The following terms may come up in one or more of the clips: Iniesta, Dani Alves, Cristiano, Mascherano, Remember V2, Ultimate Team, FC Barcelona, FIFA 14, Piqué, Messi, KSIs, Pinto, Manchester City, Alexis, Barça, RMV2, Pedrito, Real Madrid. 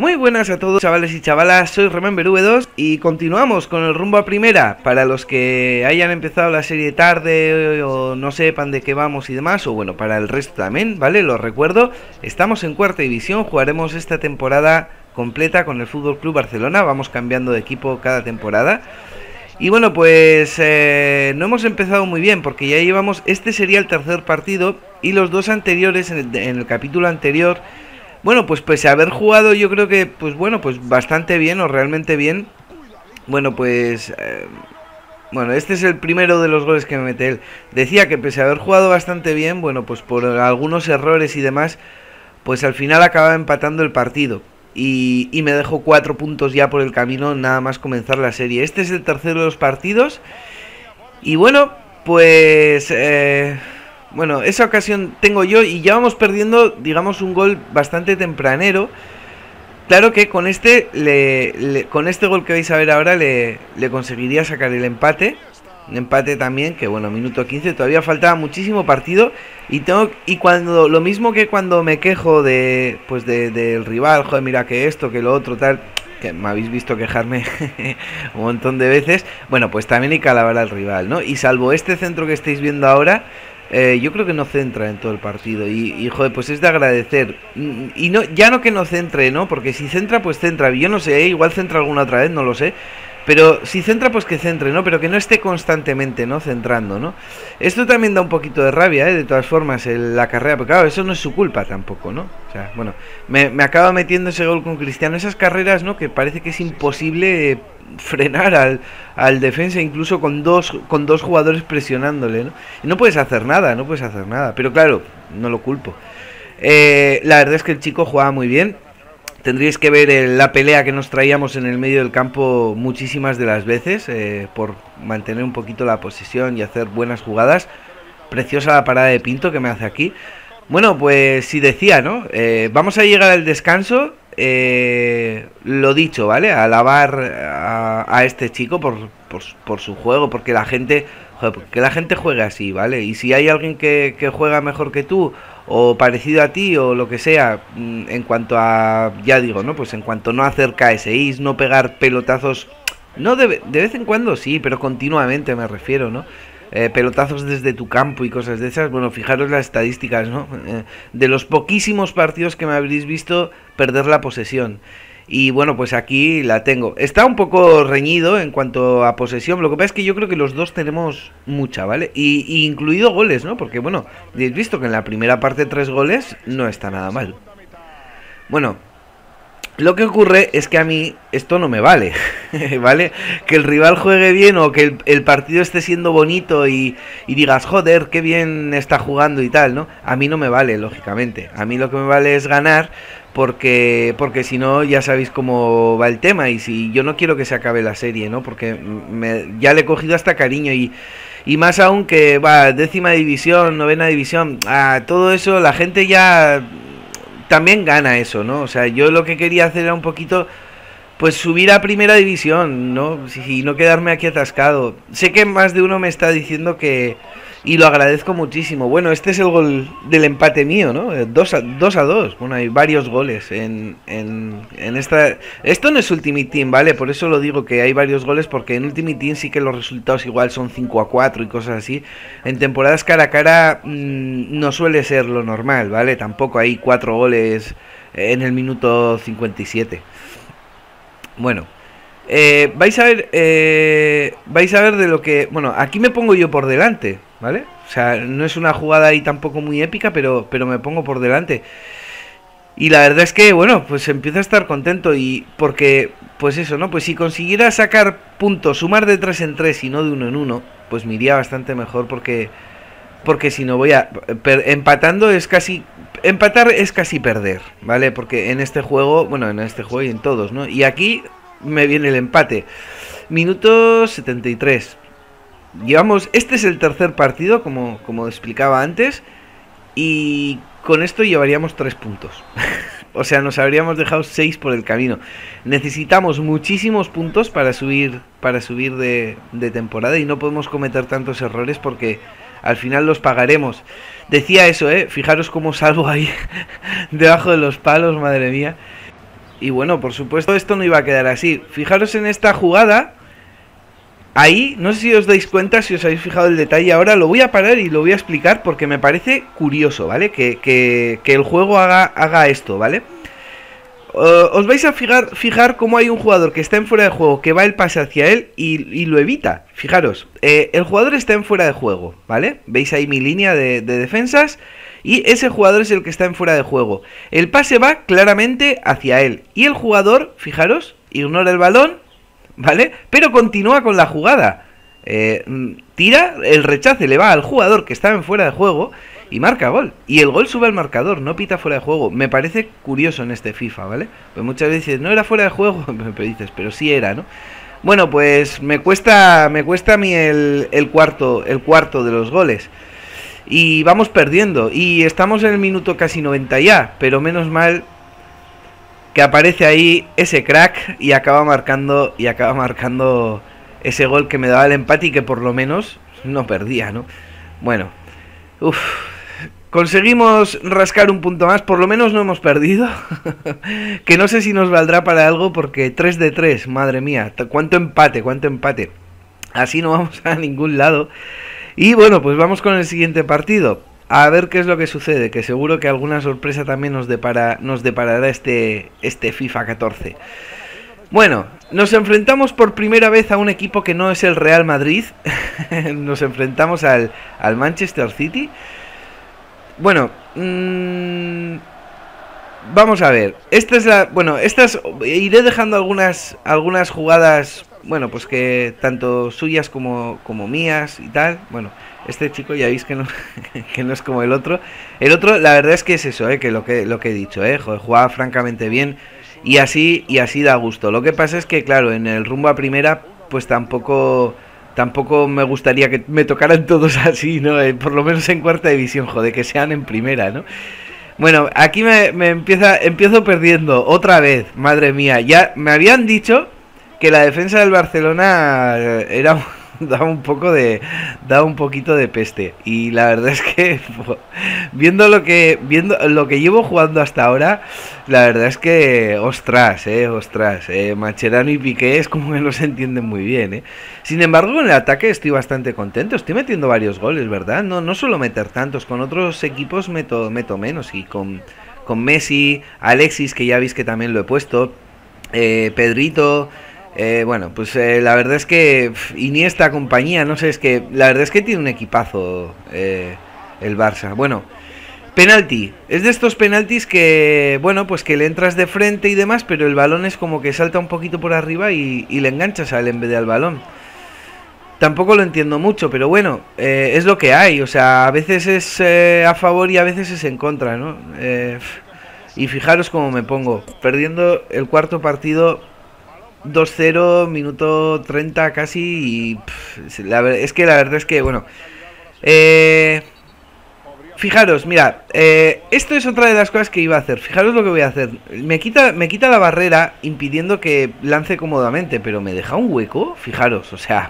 Muy buenas a todos, chavales y chavalas, soy RMV2 y continuamos con el rumbo a primera. Para los que hayan empezado la serie tarde o no sepan de qué vamos y demás, o bueno, para el resto también, ¿vale? Los recuerdo, estamos en cuarta división, jugaremos esta temporada completa con el FC Barcelona, vamos cambiando de equipo cada temporada. Y bueno, pues no hemos empezado muy bien porque ya llevamos, este sería el tercer partido y los dos anteriores en el capítulo anterior, bueno, pues pese a haber jugado yo creo que, pues bueno, pues bastante bien o realmente bien. Bueno, pues, bueno, este es el primero de los goles que me mete él. Decía que pese a haber jugado bastante bien, bueno, pues por algunos errores y demás, pues al final acababa empatando el partido. Y me dejó 4 puntos ya por el camino nada más comenzar la serie. Este es el tercero de los partidos. Y bueno, pues bueno, esa ocasión tengo yo y ya vamos perdiendo, digamos, un gol bastante tempranero. Claro que con este con este gol que vais a ver ahora le conseguiría sacar el empate. Un empate también, que bueno, minuto 15, todavía faltaba muchísimo partido. Y cuando, lo mismo que cuando me quejo de, pues del rival, joder, mira que esto, que lo otro, tal, que me habéis visto quejarme un montón de veces. Bueno, pues también hay que alabar al rival, ¿no? Y salvo este centro que estáis viendo ahora, yo creo que no centra en todo el partido. Y joder, pues es de agradecer. Y no, ya no que no centre, ¿no? Porque si centra, pues centra. Yo no sé, igual centra alguna otra vez, no lo sé. Pero si centra, pues que centre, ¿no? Pero que no esté constantemente, ¿no? Centrando, ¿no? Esto también da un poquito de rabia, ¿eh? De todas formas, la carrera. Porque claro, eso no es su culpa tampoco, ¿no? O sea, bueno, me acaba metiendo ese gol con Cristiano. Esas carreras, ¿no? Que parece que es imposible frenar al defensa, incluso con dos jugadores presionándole, ¿no? Y no puedes hacer nada, no puedes hacer nada. Pero claro, no lo culpo. La verdad es que el chico jugaba muy bien. Tendríais que ver la pelea que nos traíamos en el medio del campo muchísimas de las veces por mantener un poquito la posesión y hacer buenas jugadas. Preciosa la parada de Pinto que me hace aquí. Bueno, pues sí decía, ¿no? Vamos a llegar al descanso, lo dicho, ¿vale? A alabar a este chico por su juego, porque la gente... Porque la gente juega así, ¿vale? Y si hay alguien que juega mejor que tú o parecido a ti o lo que sea, en cuanto a, ya digo, ¿no? Pues en cuanto no hacer KSIs, no pegar pelotazos, no de vez en cuando sí, pero continuamente me refiero, ¿no? Pelotazos desde tu campo y cosas de esas. Bueno, fijaros las estadísticas, ¿no? De los poquísimos partidos que me habréis visto perder la posesión. Y bueno, pues aquí la tengo. Está un poco reñido en cuanto a posesión. Lo que pasa es que yo creo que los dos tenemos mucha, ¿vale? Y incluido goles, ¿no? Porque bueno, habéis visto que en la primera parte 3 goles no está nada mal. Bueno, lo que ocurre es que a mí esto no me vale, ¿vale? Que el rival juegue bien o que el partido esté siendo bonito y digas, joder, qué bien está jugando y tal, ¿no? A mí no me vale, lógicamente. A mí lo que me vale es ganar. Porque si no, ya sabéis cómo va el tema. Y si yo no quiero que se acabe la serie, ¿no? Porque ya le he cogido hasta cariño. Y más aún que va, 10ª división, 9ª división, todo eso, la gente ya también gana eso, ¿no? O sea, yo lo que quería hacer era un poquito, pues subir a primera división, ¿no? Y no quedarme aquí atascado. Sé que más de uno me está diciendo que... Y lo agradezco muchísimo. Bueno, este es el gol del empate mío, ¿no? 2-2. Bueno, hay varios goles en esta... Esto no es Ultimate Team, ¿vale? Por eso lo digo, que hay varios goles, porque en Ultimate Team sí que los resultados igual son 5-4 y cosas así. En temporadas cara a cara no suele ser lo normal, ¿vale? Tampoco hay 4 goles en el minuto 57. Bueno... vais a ver de lo que... Bueno, aquí me pongo yo por delante, ¿vale? O sea, no es una jugada ahí tampoco muy épica, pero me pongo por delante. Y la verdad es que, bueno, pues empiezo a estar contento y... Porque, pues eso, ¿no? Pues si consiguiera sacar puntos, sumar de 3 en 3 y no de 1 en 1, pues me iría bastante mejor porque si no voy a... Empatando es casi... Empatar es casi perder, ¿vale? Porque en este juego, bueno, en este juego y en todos, ¿no? Y aquí... me viene el empate. Minuto 73. Llevamos... Este es el tercer partido, como explicaba antes. Y con esto llevaríamos 3 puntos. O sea, nos habríamos dejado 6 por el camino. Necesitamos muchísimos puntos para subir de temporada. Y no podemos cometer tantos errores porque al final los pagaremos. Decía eso, ¿eh? Fijaros cómo salvo ahí debajo de los palos, madre mía. Y bueno, por supuesto esto no iba a quedar así. Fijaros en esta jugada. Ahí, no sé si os dais cuenta, si os habéis fijado el detalle ahora, lo voy a parar y lo voy a explicar porque me parece curioso, ¿vale? Que el juego haga esto, ¿vale? Os vais a fijar cómo hay un jugador que está en fuera de juego, que va el pase hacia él y lo evita. Fijaros, el jugador está en fuera de juego, ¿vale? Veis ahí mi línea de defensas y ese jugador es el que está en fuera de juego. El pase va claramente hacia él y el jugador, fijaros, ignora el balón, ¿vale? Pero continúa con la jugada. Tira, el rechace le va al jugador que estaba en fuera de juego y marca gol. Y el gol sube al marcador, no pita fuera de juego. Me parece curioso en este FIFA, ¿vale? Pues muchas veces dices, no era fuera de juego, pero dices, pero sí era, ¿no? Bueno, pues me cuesta a mí el cuarto de los goles. Y vamos perdiendo. Y estamos en el minuto casi 90 ya, pero menos mal que aparece ahí ese crack y acaba marcando ese gol que me daba el empate y que por lo menos no perdía, ¿no? Bueno, uff, conseguimos rascar un punto más, por lo menos no hemos perdido, que no sé si nos valdrá para algo porque 3 de 3, madre mía, cuánto empate, así no vamos a ningún lado. Y bueno, pues vamos con el siguiente partido. A ver qué es lo que sucede, que seguro que alguna sorpresa también nos deparará este FIFA 14. Bueno, nos enfrentamos por primera vez a un equipo que no es el Real Madrid. Nos enfrentamos al Manchester City. Bueno, vamos a ver. Iré dejando algunas jugadas, bueno, pues que tanto suyas como mías y tal. Bueno, este chico ya veis que no es como el otro. El otro, la verdad es que es eso, que lo que he dicho, joder, jugaba francamente bien y así da gusto. Lo que pasa es que, claro, en el rumbo a primera, pues tampoco me gustaría que me tocaran todos así, ¿no? Por lo menos en cuarta división, joder, que sean en primera, ¿no? Bueno, aquí empiezo perdiendo otra vez, madre mía. Ya me habían dicho que la defensa del Barcelona era da un poquito de peste, y la verdad es que viendo lo que llevo jugando hasta ahora, la verdad es que ostras, Mascherano y Piqué es como que no se entienden muy bien, Sin embargo, en el ataque estoy bastante contento, estoy metiendo varios goles, ¿verdad? No suelo meter tantos, con otros equipos meto menos, y con Messi, Alexis, que ya veis que también lo he puesto, Pedrito. Bueno, pues la verdad es que Iniesta, compañía, no sé, es que la verdad es que tiene un equipazo el Barça. Bueno, penalti, es de estos penaltis que, bueno, pues que le entras de frente y demás, pero el balón es como que salta un poquito por arriba y le enganchas a él en vez de al balón. Tampoco lo entiendo mucho, pero bueno, es lo que hay, o sea, a veces es a favor y a veces es en contra, ¿no? Y fijaros cómo me pongo, perdiendo el cuarto partido 2-0, minuto 30 casi, y la verdad es que, bueno, fijaros, mira, esto es otra de las cosas que iba a hacer. Fijaros lo que voy a hacer. Me quita la barrera impidiendo que lance cómodamente, pero me deja un hueco. Fijaros, o sea,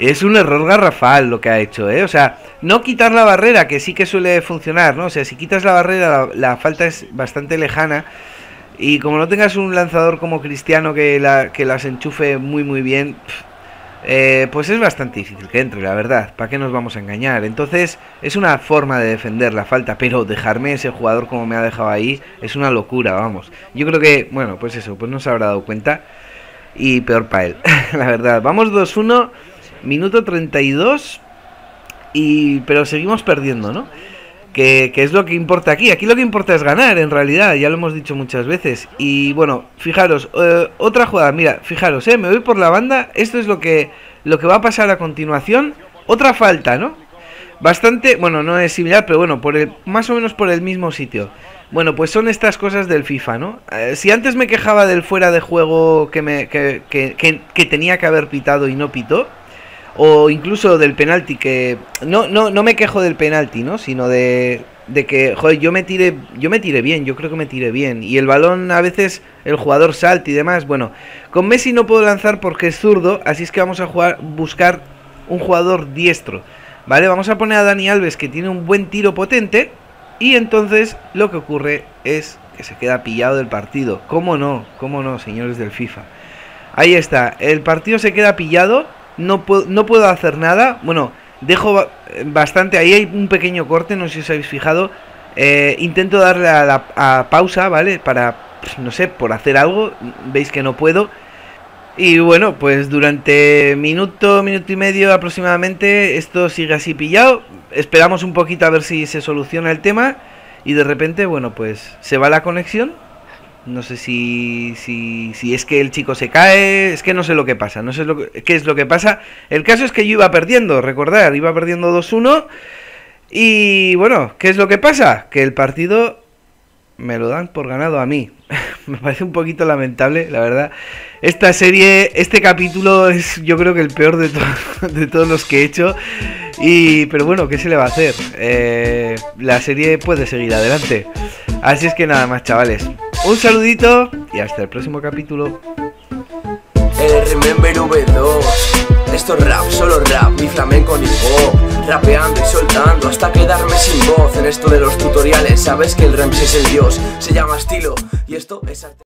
es un error garrafal lo que ha hecho, o sea, no quitar la barrera, que sí que suele funcionar, ¿no? O sea, si quitas la barrera, la falta es bastante lejana. Y como no tengas un lanzador como Cristiano que las enchufe muy bien, pues es bastante difícil que entre, la verdad. ¿Para qué nos vamos a engañar? Entonces es una forma de defender la falta, pero dejarme ese jugador como me ha dejado ahí es una locura, vamos. Yo creo que, bueno, pues eso, pues no se habrá dado cuenta y peor para él, la verdad. Vamos 2-1, minuto 32, pero seguimos perdiendo, ¿no? Que es lo que importa aquí. Aquí lo que importa es ganar, en realidad. Ya lo hemos dicho muchas veces. Y bueno, fijaros, otra jugada. Mira, fijaros, me voy por la banda. Esto es lo que va a pasar a continuación. Otra falta, ¿no? Bastante, bueno, no es similar, pero bueno, más o menos por el mismo sitio. Bueno, pues son estas cosas del FIFA, ¿no? Si antes me quejaba del fuera de juego que tenía que haber pitado y no pitó, o incluso del penalti, que no me quejo del penalti, ¿no? Sino de que, joder, yo creo que me tiré bien, y el balón a veces el jugador salta y demás. Bueno, con Messi no puedo lanzar porque es zurdo, así es que vamos a buscar un jugador diestro, ¿vale? Vamos a poner a Dani Alves, que tiene un buen tiro potente, y entonces lo que ocurre es que se queda pillado del partido. Cómo no, señores del FIFA. Ahí está, el partido se queda pillado, no puedo hacer nada. Bueno, dejo bastante, ahí hay un pequeño corte, no sé si os habéis fijado. Intento darle a pausa, ¿vale? Para, pues, no sé, por hacer algo, veis que no puedo. Y bueno, pues durante minuto, minuto y medio aproximadamente, esto sigue así pillado. Esperamos un poquito a ver si se soluciona el tema. Y de repente, bueno, pues se va la conexión. No sé si es que el chico se cae, es que no sé lo que pasa, no sé qué es lo que pasa. El caso es que yo iba perdiendo, recordad, iba perdiendo 2-1. Y bueno, ¿qué es lo que pasa? Que el partido me lo dan por ganado a mí. Me parece un poquito lamentable, la verdad. Esta serie, este capítulo es, yo creo que el peor de todos los que he hecho. Y, pero bueno, ¿qué se le va a hacer? La serie puede seguir adelante. Así es que nada más, chavales. Un saludito y hasta el próximo capítulo. El Remember V2. Esto es rap, solo rap, mi flamenco ni pop. Rapeando y soltando hasta quedarme sin voz. En esto de los tutoriales sabes que el Rems es el dios. Se llama estilo y esto es arte.